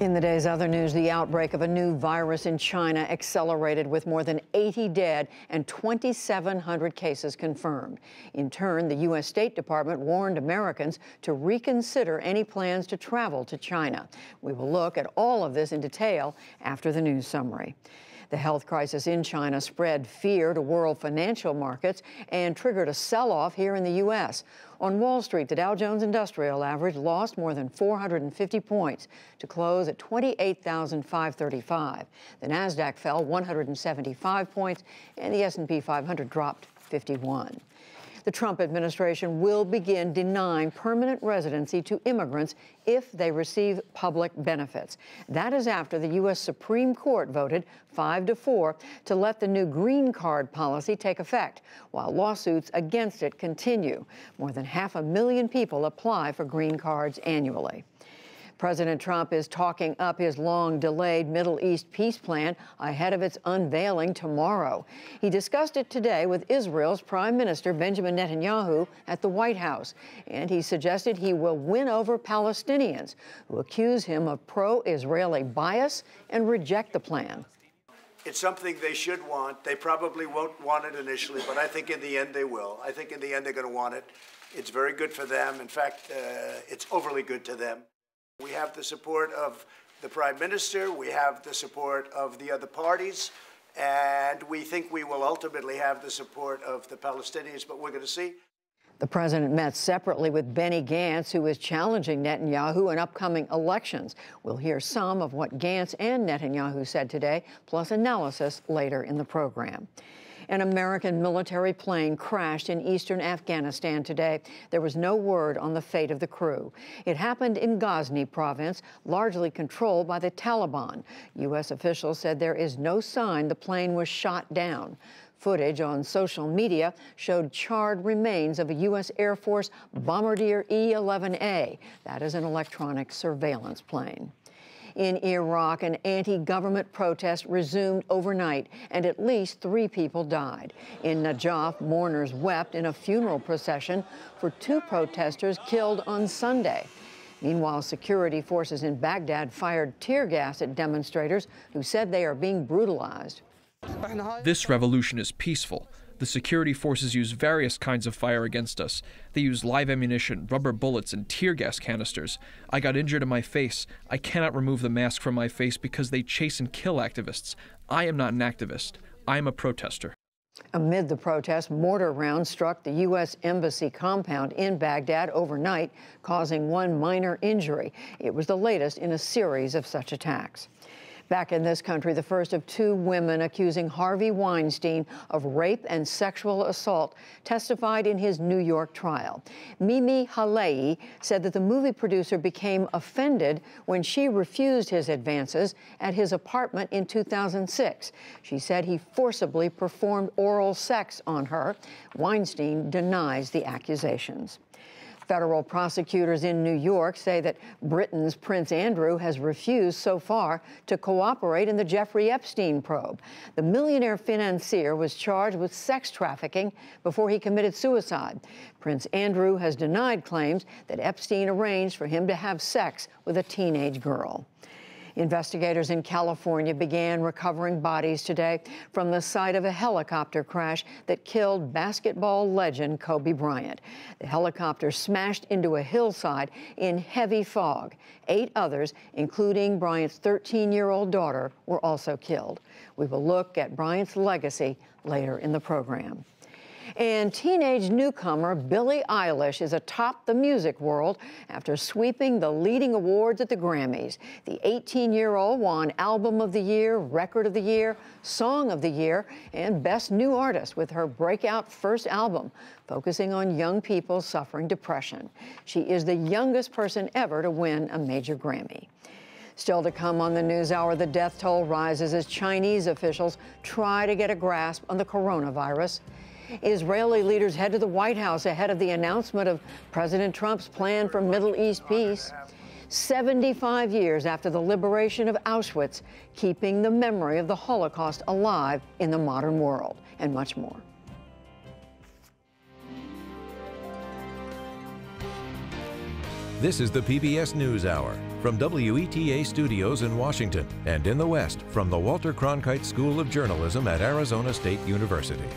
In the day's other news, the outbreak of a new virus in China accelerated with more than 80 dead and 2,700 cases confirmed. In turn, the U.S. State Department warned Americans to reconsider any plans to travel to China. We will look at all of this in detail after the news summary. The health crisis in China spread fear to world financial markets and triggered a sell-off here in the U.S. On Wall Street, the Dow Jones Industrial Average lost more than 450 points to close at 28,535. The Nasdaq fell 175 points, and the S&P 500 dropped 51. The Trump administration will begin denying permanent residency to immigrants if they receive public benefits. That is after the U.S. Supreme Court voted 5-4 to let the new green card policy take effect, while lawsuits against it continue. More than 500,000 people apply for green cards annually. President Trump is talking up his long-delayed Middle East peace plan ahead of its unveiling tomorrow. He discussed it today with Israel's Prime Minister Benjamin Netanyahu at the White House, and he suggested he will win over Palestinians who accuse him of pro-Israeli bias and reject the plan. It's something they should want. They probably won't want it initially, but I think in the end they will. I think in the end they're going to want it. It's very good for them. In fact, it's overly good to them. We have the support of the Prime Minister, we have the support of the other parties, and we think we will ultimately have the support of the Palestinians, but we're going to see. The president met separately with Benny Gantz, who is challenging Netanyahu in upcoming elections. We'll hear some of what Gantz and Netanyahu said today, plus analysis later in the program. An American military plane crashed in eastern Afghanistan today. There was no word on the fate of the crew. It happened in Ghazni province, largely controlled by the Taliban. U.S. officials said there is no sign the plane was shot down. Footage on social media showed charred remains of a U.S. Air Force Bombardier E-11A. That is an electronic surveillance plane. In Iraq, an anti-government protest resumed overnight, and at least 3 people died. In Najaf, mourners wept in a funeral procession for 2 protesters killed on Sunday. Meanwhile, security forces in Baghdad fired tear gas at demonstrators who said they are being brutalized. This revolution is peaceful. The security forces use various kinds of fire against us. They use live ammunition, rubber bullets, and tear gas canisters. I got injured in my face. I cannot remove the mask from my face because they chase and kill activists. I am not an activist. I am a protester. Amid the protest, mortar rounds struck the U.S. Embassy compound in Baghdad overnight, causing 1 minor injury. It was the latest in a series of such attacks. Back in this country, the first of 2 women accusing Harvey Weinstein of rape and sexual assault testified in his New York trial. Mimi Halei said that the movie producer became offended when she refused his advances at his apartment in 2006. She said he forcibly performed oral sex on her. Weinstein denies the accusations. Federal prosecutors in New York say that Britain's Prince Andrew has refused so far to cooperate in the Jeffrey Epstein probe. The millionaire financier was charged with sex trafficking before he committed suicide. Prince Andrew has denied claims that Epstein arranged for him to have sex with a teenage girl. Investigators in California began recovering bodies today from the site of a helicopter crash that killed basketball legend Kobe Bryant. The helicopter smashed into a hillside in heavy fog. 8 others, including Bryant's 13-year-old daughter, were also killed. We will look at Bryant's legacy later in the program. And teenage newcomer Billie Eilish is atop the music world after sweeping the leading awards at the Grammys. The 18-year-old won Album of the Year, Record of the Year, Song of the Year, and Best New Artist with her breakout first album, focusing on young people suffering depression. She is the youngest person ever to win a major Grammy. Still to come on the NewsHour, the death toll rises as Chinese officials try to get a grasp on the coronavirus. Israeli leaders head to the White House ahead of the announcement of President Trump's plan for Middle East peace. 75 years after the liberation of Auschwitz, keeping the memory of the Holocaust alive in the modern world, and much more. This is the PBS NewsHour. from WETA studios in Washington, and in the West from the Walter Cronkite School of Journalism at Arizona State University.